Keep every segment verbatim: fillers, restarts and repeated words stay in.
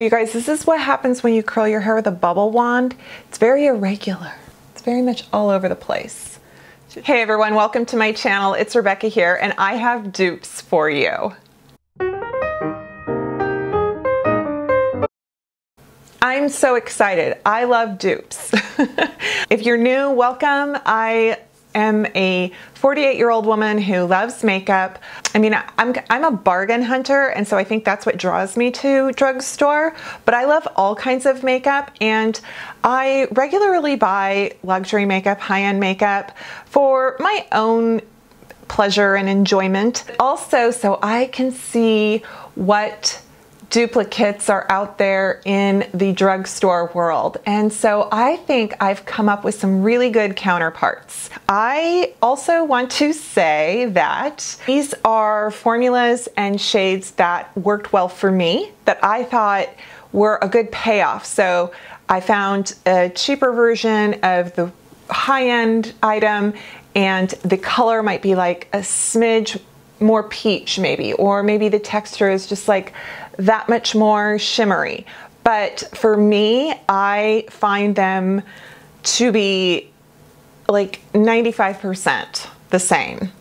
You guys, this is what happens when you curl your hair with a bubble wand. It's very irregular. It's very much all over the place. Hey everyone, welcome to my channel. It's Rebecca here, and I have dupes for you. I'm so excited. I love dupes. If you're new, welcome. I am a forty-eight-year-old woman who loves makeup. I mean, I'm, I'm a bargain hunter, and so I think that's what draws me to drugstore, but I love all kinds of makeup, and I regularly buy luxury makeup, high-end makeup for my own pleasure and enjoyment. Also, so I can see what duplicates are out there in the drugstore world. And so I think I've come up with some really good counterparts. I also want to say that these are formulas and shades that worked well for me, that I thought were a good payoff. So I found a cheaper version of the high-end item, and the color might be like a smidge more peach maybe, or maybe the texture is just like that much more shimmery. But for me, I find them to be like ninety-five percent the same.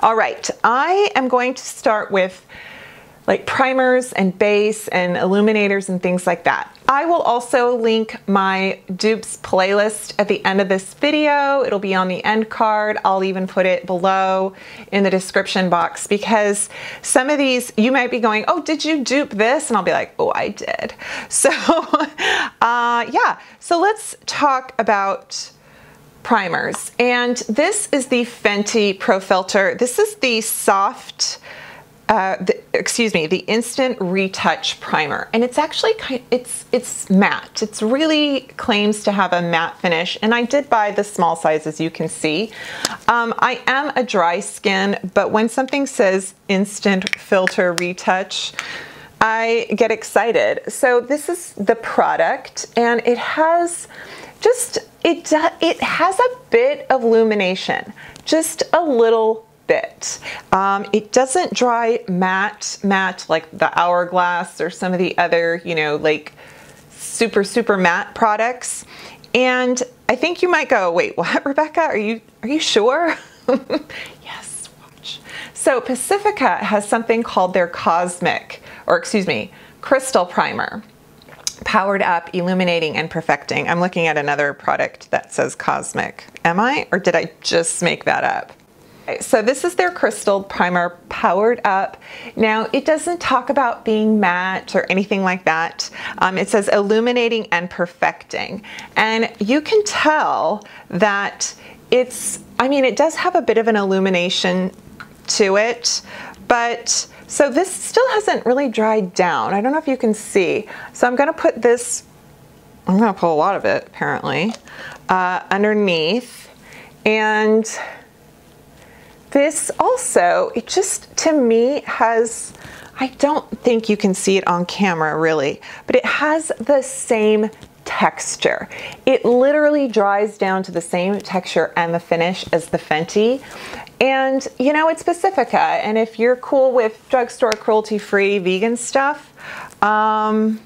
All right, I am going to start with like primers and base and illuminators and things like that. I will also link my dupes playlist at the end of this video. It'll be on the end card. I'll even put it below in the description box, because some of these, you might be going, oh, did you dupe this? And I'll be like, oh, I did. So uh, yeah, so let's talk about primers. And this is the Fenty Pro Filter. This is the soft, Uh, the, excuse me, the Instant Retouch Primer. And it's actually, kind of, it's it's matte. It's really claims to have a matte finish. And I did buy the small size, as you can see. Um, I am a dry skin, but when something says Instant Filter Retouch, I get excited. So this is the product, and it has just, it, it has a bit of illumination, just a little bit. Um, it doesn't dry matte, matte like the Hourglass or some of the other, you know, like super, super matte products. And I think you might go, wait, what, Rebecca? Are you, are you sure? Yes, watch. So Pacifica has something called their Cosmic, or excuse me, Crystal Primer. Powered up, illuminating, and perfecting. I'm looking at another product that says Cosmic. Am I, or did I just make that up? So this is their Crystal Primer Powered Up. Now, it doesn't talk about being matte or anything like that. Um, it says illuminating and perfecting. And you can tell that it's, I mean, it does have a bit of an illumination to it, but so this still hasn't really dried down. I don't know if you can see. So I'm gonna put this, I'm gonna pull a lot of it apparently, uh, underneath. And this also, it just, to me, has, I don't think you can see it on camera really, but it has the same texture. It literally dries down to the same texture and the finish as the Fenty. And you know, it's Pacifica, and if you're cool with drugstore cruelty-free vegan stuff, um,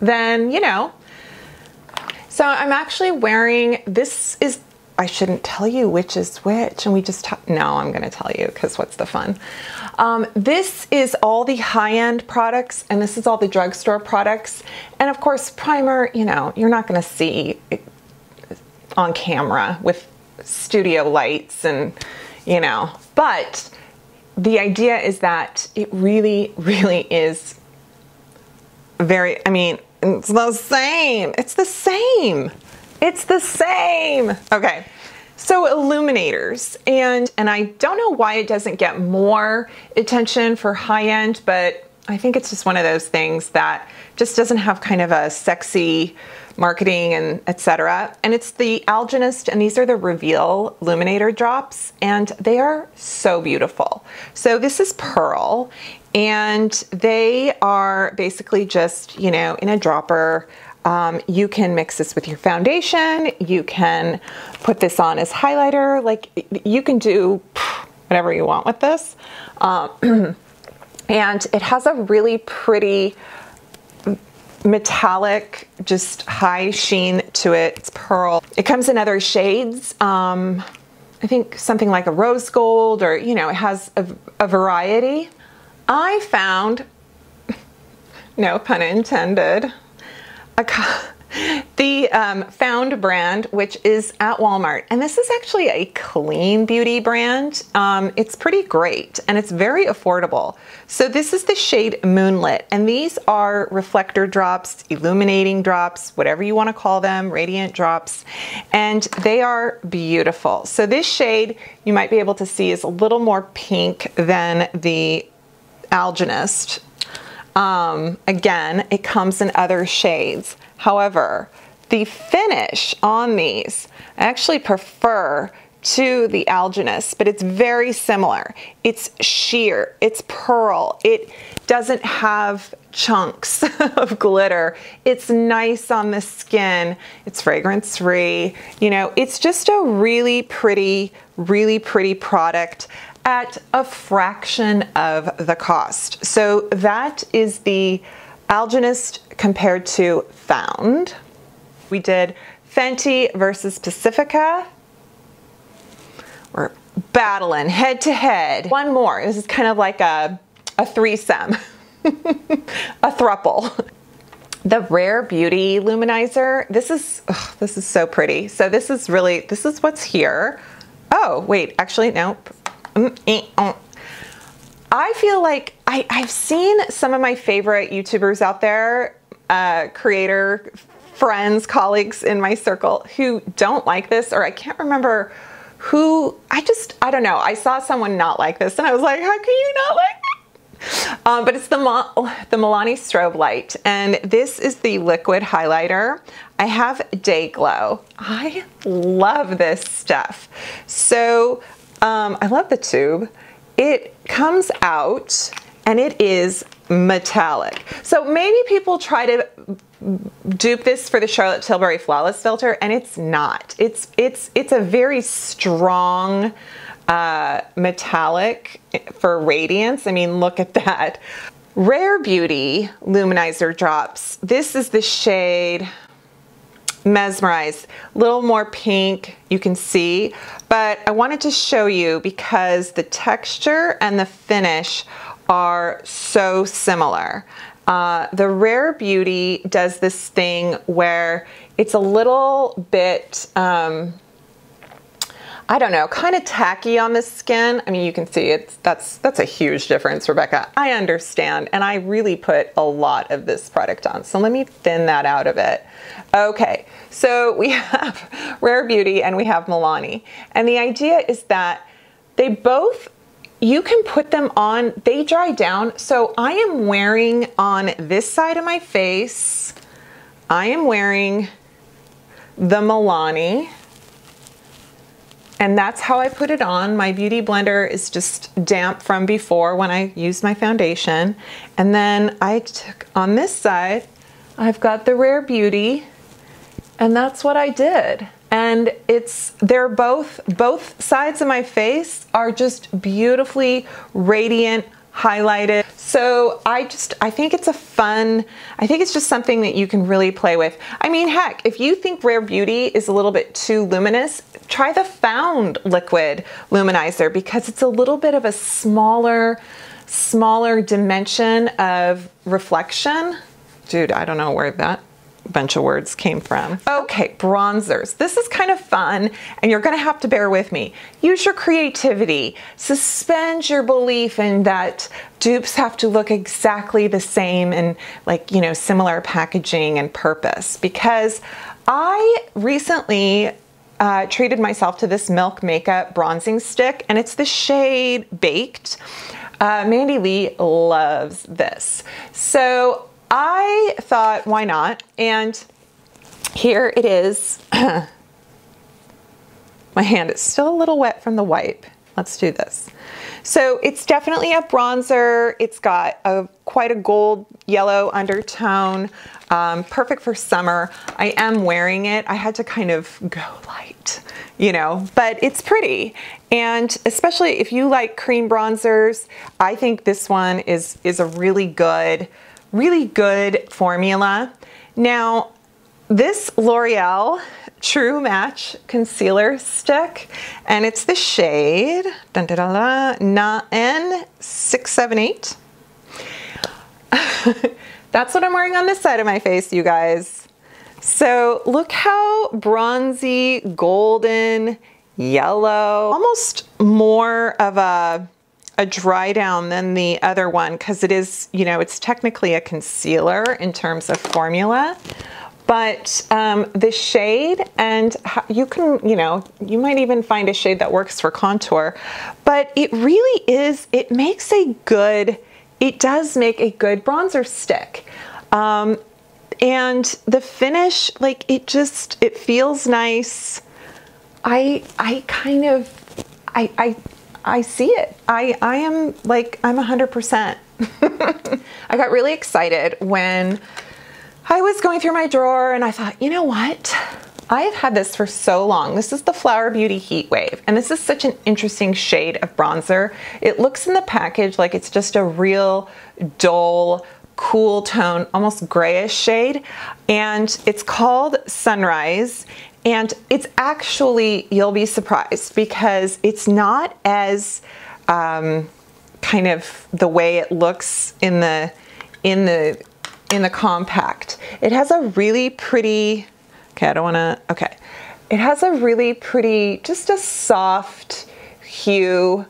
then you know. So I'm actually wearing, this is, I shouldn't tell you which is which, and we just talk, no, I'm gonna tell you, because what's the fun? Um, this is all the high-end products, and this is all the drugstore products. And of course, primer, you know, you're not gonna see it on camera with studio lights and, you know, but the idea is that it really, really is very, I mean, it's the same, it's the same. It's the same. Okay, so illuminators, and and I don't know why it doesn't get more attention for high end, but I think it's just one of those things that just doesn't have kind of a sexy marketing and et cetera. And it's the Algenist, and these are the Reveal Illuminator Drops, and they are so beautiful. So this is Pearl, and they are basically just, you know, in a dropper. Um, you can mix this with your foundation, you can put this on as highlighter, like you can do whatever you want with this. Um, and it has a really pretty metallic, just high sheen to it. It's pearl. It comes in other shades. Um, I think something like a rose gold, or, you know, it has a, a variety. I found, no pun intended, a, the um, Found brand, which is at Walmart. And this is actually a clean beauty brand. Um, it's pretty great, and it's very affordable. So this is the shade Moonlit, and these are reflector drops, illuminating drops, whatever you want to call them, radiant drops, and they are beautiful. So this shade, you might be able to see, is a little more pink than the Algenist. Um, again, it comes in other shades. However, the finish on these, I actually prefer to the Algenist, but it's very similar. It's sheer, it's pearl, it doesn't have chunks of glitter. It's nice on the skin, it's fragrance-free. You know, it's just a really pretty, really pretty product at a fraction of the cost. So that is the Algenist compared to Found. We did Fenty versus Pacifica. We're battling head to head. One more. This is kind of like a, a threesome, a thruple. The Rare Beauty Luminizer. This is, oh, this is so pretty. So this is really, this is what's here. Oh, wait, actually, no. I feel like I, I've seen some of my favorite YouTubers out there, uh, creator friends, colleagues in my circle who don't like this, or I can't remember who, I just, I don't know. I saw someone not like this and I was like, how can you not like this? Um, but it's the, the Milani Strobe Light, and this is the liquid highlighter. I have Day Glow. I love this stuff. So Um, I love the tube. It comes out and it is metallic. So maybe people try to dupe this for the Charlotte Tilbury Flawless Filter, and it's not. It's, it's, it's a very strong uh, metallic for radiance. I mean, look at that. Rare Beauty Luminizer Drops. This is the shade Mesmerize, a little more pink, you can see, but I wanted to show you because the texture and the finish are so similar. Uh, the Rare Beauty does this thing where it's a little bit, um, I don't know, kind of tacky on the skin. I mean, you can see it's, that's, that's a huge difference, Rebecca. I understand, and I really put a lot of this product on. So let me thin that out a bit. Okay, so we have Rare Beauty and we have Milani. And the idea is that they both, you can put them on, they dry down. So I am wearing on this side of my face, I am wearing the Milani. And that's how I put it on. My beauty blender is just damp from before when I used my foundation. And then I took on this side, I've got the Rare Beauty, and that's what I did. And it's, they're both, both sides of my face are just beautifully radiant, highlighted. So I just, I think it's a fun, I think it's just something that you can really play with. I mean, heck, if you think Rare Beauty is a little bit too luminous, try the Found Liquid Luminizer, because it's a little bit of a smaller, smaller dimension of reflection. Dude, I don't know where that bunch of words came from. Okay, bronzers. This is kind of fun, and you're gonna have to bear with me. Use your creativity. Suspend your belief in that dupes have to look exactly the same and, like, you know, similar packaging and purpose, because I recently uh, treated myself to this Milk Makeup bronzing stick, and it's the shade Baked. Uh, Mandy Lee loves this. So I thought, why not? And here it is. My hand is still a little wet from the wipe. Let's do this. So it's definitely a bronzer. It's got a quite a gold yellow undertone, um, perfect for summer. I am wearing it. I had to kind of go light, you know, but it's pretty. And especially if you like cream bronzers, I think this one is, is a really good really good formula. Now, this L'Oreal True Match Concealer Stick, and it's the shade dun, dun, dun, dun, N six seven eight. That's what I'm wearing on this side of my face, you guys. So look how bronzy, golden, yellow, almost more of a, a dry down than the other one, because it is, you know, it's technically a concealer in terms of formula. But um, the shade, and you can, you know, you might even find a shade that works for contour, but it really is, it makes a good, it does make a good bronzer stick. Um, and the finish, like it just, it feels nice. I, I kind of, I, I, I see it. I, I am like, I'm one hundred percent. I got really excited when I was going through my drawer and I thought, you know what? I have had this for so long. This is the Flower Beauty Heat Wave, and this is such an interesting shade of bronzer. It looks in the package like it's just a real dull, cool tone, almost grayish shade, and it's called Sunrise, and it's actually, you'll be surprised, because it's not as um, kind of the way it looks in the, in the, in the compact. It has a really pretty, okay, I don't wanna, okay. It has a really pretty, just a soft hue.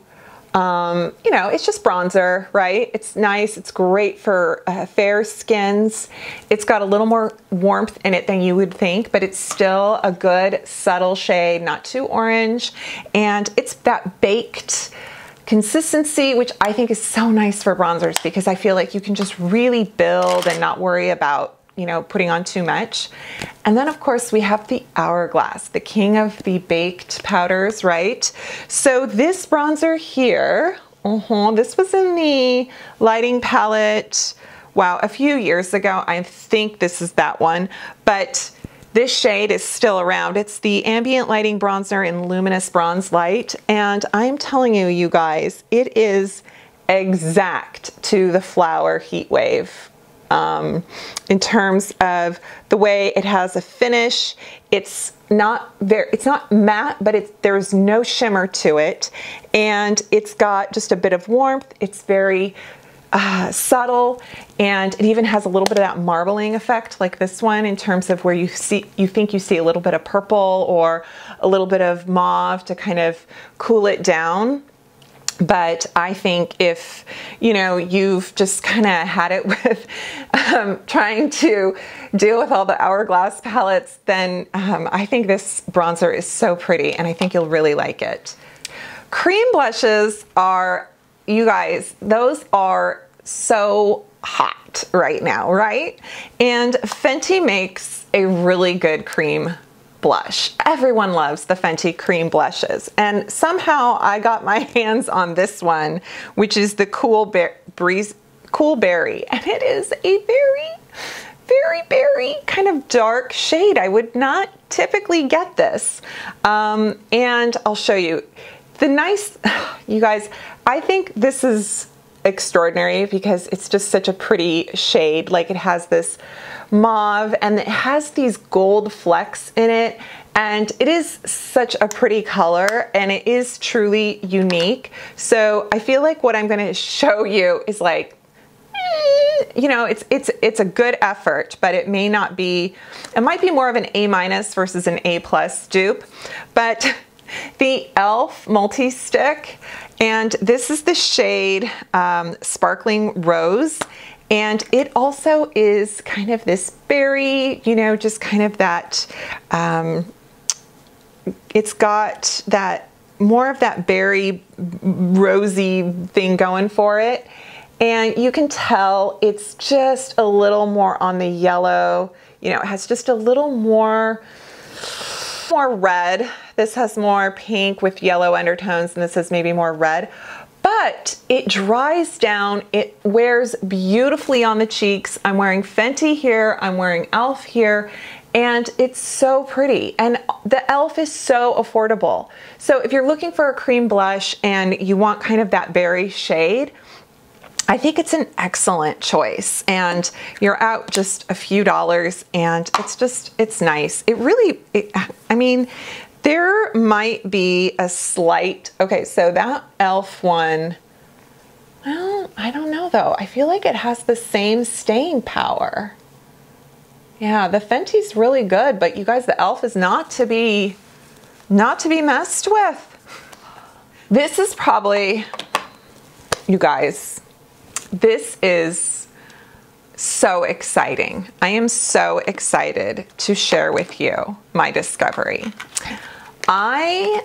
Um, you know, it's just bronzer, right? It's nice, it's great for uh, fair skins. It's got a little more warmth in it than you would think, but it's still a good subtle shade, not too orange. And it's that baked consistency, which I think is so nice for bronzers, because I feel like you can just really build and not worry about, you know, putting on too much. And then of course we have the Hourglass, the king of the baked powders, right? So this bronzer here, uh-huh, this was in the lighting palette, wow, a few years ago. I think this is that one, but this shade is still around. It's the Ambient Lighting Bronzer in Luminous Bronze Light. And I'm telling you, you guys, it is exact to the Flower Heat Wave um, in terms of the way it has a finish. It's not very, it's not matte, but it's, there's no shimmer to it. And it's got just a bit of warmth. It's very Uh, subtle, and it even has a little bit of that marbling effect like this one, in terms of where you see, you think you see a little bit of purple or a little bit of mauve to kind of cool it down. But I think if, you know, you've just kind of had it with um, trying to deal with all the Hourglass palettes, then um, I think this bronzer is so pretty, and I think you'll really like it. Cream blushes are, you guys, those are so hot right now, right? And Fenty makes a really good cream blush. Everyone loves the Fenty cream blushes. And somehow I got my hands on this one, which is the Cool Bear, Breeze, Cool Berry. And it is a very, very, very kind of dark shade. I would not typically get this. Um, and I'll show you. The nice, you guys, I think this is extraordinary because it's just such a pretty shade. Like it has this mauve and it has these gold flecks in it. And it is such a pretty color, and it is truly unique. So I feel like what I'm gonna show you is like, you know, it's it's it's a good effort, but it may not be, it might be more of an A minus versus an A plus dupe. But the e l f. Multi-Stick, and this is the shade um, Sparkling Rose, and it also is kind of this berry, you know, just kind of that, um, it's got that, more of that berry rosy thing going for it, and you can tell it's just a little more on the yellow, you know, it has just a little more, more red. This has more pink with yellow undertones, and this is maybe more red, but it dries down. It wears beautifully on the cheeks. I'm wearing Fenty here, I'm wearing e l f here, and it's so pretty. And the e l f is so affordable. So if you're looking for a cream blush and you want kind of that berry shade, I think it's an excellent choice, and you're out just a few dollars, and it's just, it's nice. It really, it, I mean, there might be a slight, okay, so that e l f one, well, I don't know though. I feel like it has the same staying power. Yeah, the Fenty's really good, but you guys, the e l f is not to be, not to be messed with. This is probably, you guys, this is so exciting. I am so excited to share with you my discovery. I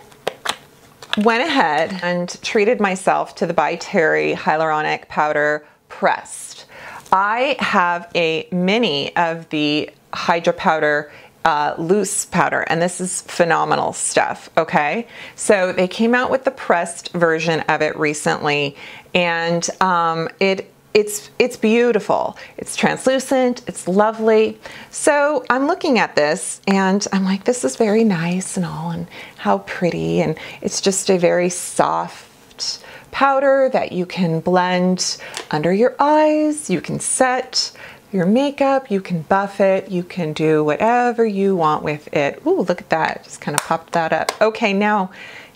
went ahead and treated myself to the By Terry Hyaluronic Powder Pressed. I have a mini of the Hydra Powder uh, loose powder, and this is phenomenal stuff, okay? So they came out with the pressed version of it recently, and um, it it's it's beautiful. It's translucent, it's lovely. So I'm looking at this and I'm like, this is very nice and all, and how pretty, and it's just a very soft powder that you can blend under your eyes, you can set your makeup, you can buff it, you can do whatever you want with it. Ooh, look at that, just kind of popped that up. Okay, now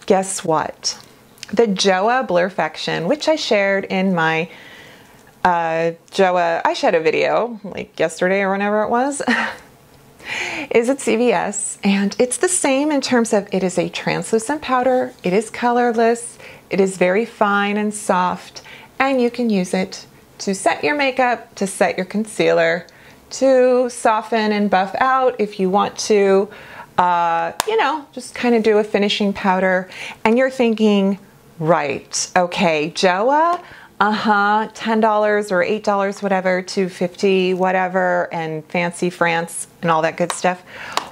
guess what? The Joah Blurfection, which I shared in my uh, Joah eyeshadow video, like yesterday or whenever it was, is at C V S, and it's the same in terms of it is a translucent powder, it is colorless, it is very fine and soft, and you can use it to set your makeup, to set your concealer, to soften and buff out if you want to, uh, you know, just kind of do a finishing powder. And you're thinking, right, okay, Joah, uh-huh, ten dollars or eight dollars, whatever, two fifty, whatever, and Fancy France and all that good stuff.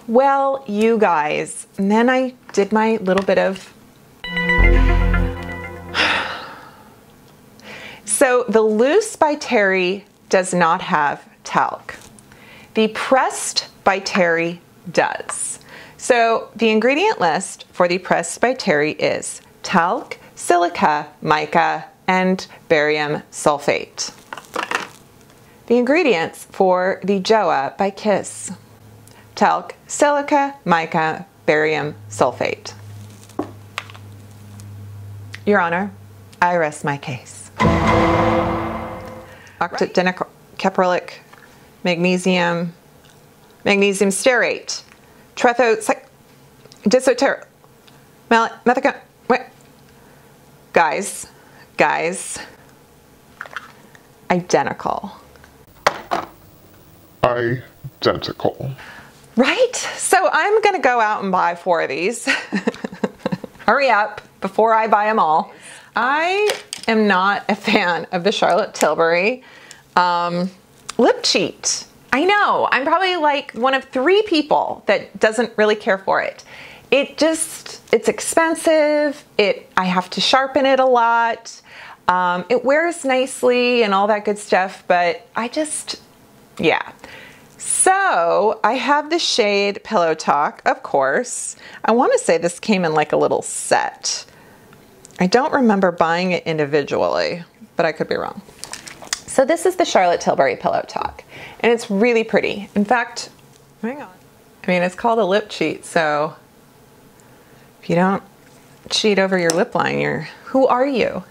Well, you guys, and then I did my little bit of... So the loose By Terry does not have talc. The pressed By Terry does. So the ingredient list for the pressed By Terry is talc, silica, mica, and barium sulfate. The ingredients for the Joah by Kiss: talc, silica, mica, barium sulfate. Your Honor, I rest my case. Octadenicaprilic, magnesium, magnesium stearate, trethocycline, disoteric, methicone, wait. Guys, guys, identical. Identical. Right? So I'm going to go out and buy four of these. Hurry up before I buy them all. I am not a fan of the Charlotte Tilbury um, lip cheat. I know, I'm probably like one of three people that doesn't really care for it. It just, it's expensive, It I have to sharpen it a lot, um, it wears nicely and all that good stuff, but I just, yeah. So I have the shade Pillow Talk, of course. I wanna say this came in like a little set. I don't remember buying it individually, but I could be wrong. So this is the Charlotte Tilbury Pillow Talk, and it's really pretty. In fact, hang on. I mean, it's called a lip cheat, so if you don't cheat over your lip line, you're, who are you?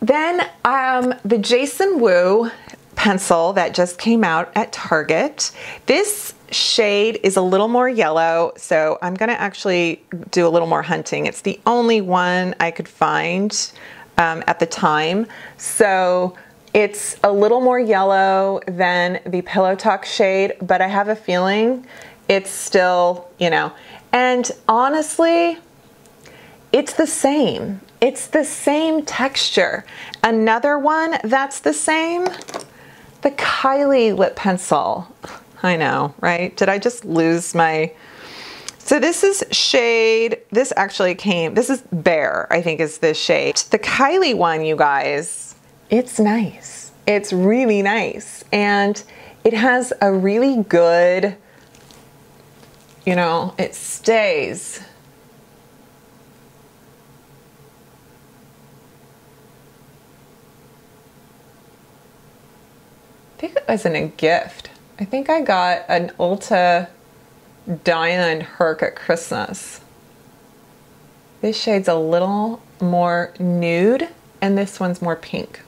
Then um, the Jason Wu pencil that just came out at Target. This shade is a little more yellow, so I'm gonna actually do a little more hunting. It's the only one I could find um, at the time. So it's a little more yellow than the Pillow Talk shade, but I have a feeling it's still, you know, and honestly, it's the same. It's the same texture. Another one that's the same, the Kylie lip pencil. I know, right? Did I just lose my... So this is shade, this actually came, this is Bear, I think is this shade. The Kylie one, you guys, it's nice. It's really nice. And it has a really good, you know, it stays. I think it wasn't a gift. I think I got an Ulta Diamond Herc at Christmas. This shade's a little more nude and this one's more pink.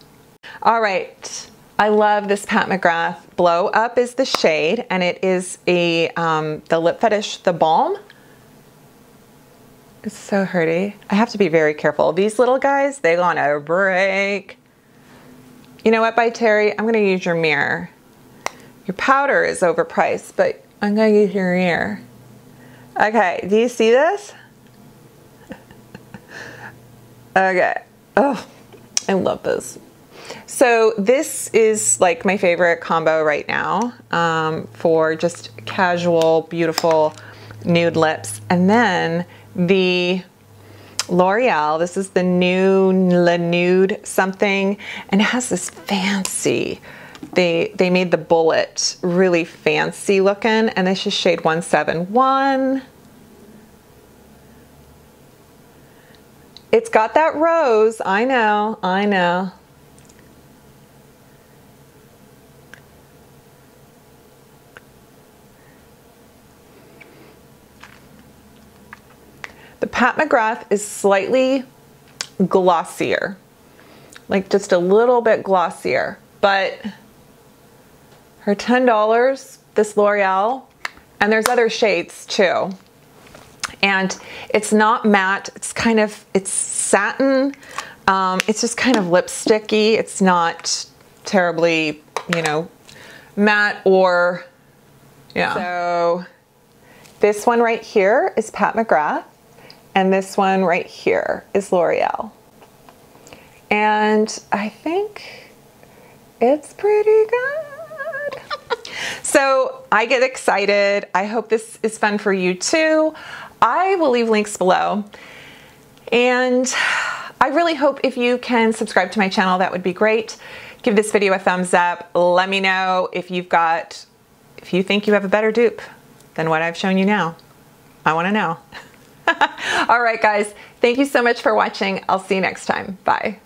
All right, I love this Pat McGrath. Blow Up is the shade, and it is a um, the Lip Fetish, the balm. It's so hurty. I have to be very careful. These little guys, they gonna break. You know what, By Terry? I'm gonna use your mirror. Your powder is overpriced, but I'm gonna use your mirror. Okay, do you see this? Okay. Oh, I love this. So this is like my favorite combo right now um, for just casual, beautiful nude lips. And then the L'Oreal, this is the new La Nude something, and it has this fancy, they, they made the bullet really fancy looking, and this is shade one seven one. It's got that rose, I know, I know. The Pat McGrath is slightly glossier, like just a little bit glossier, but her ten dollars, this L'Oreal, and there's other shades too. And it's not matte, it's kind of, it's satin, um, it's just kind of lipsticky. It's not terribly, you know, matte or, yeah. So this one right here is Pat McGrath. And this one right here is L'Oreal. And I think it's pretty good. So I get excited. I hope this is fun for you too. I will leave links below. And I really hope if you can subscribe to my channel, that would be great. Give this video a thumbs up. Let me know if you've got, if you think you have a better dupe than what I've shown you now. I wanna know. All right, guys, thank you so much for watching. I'll see you next time. Bye.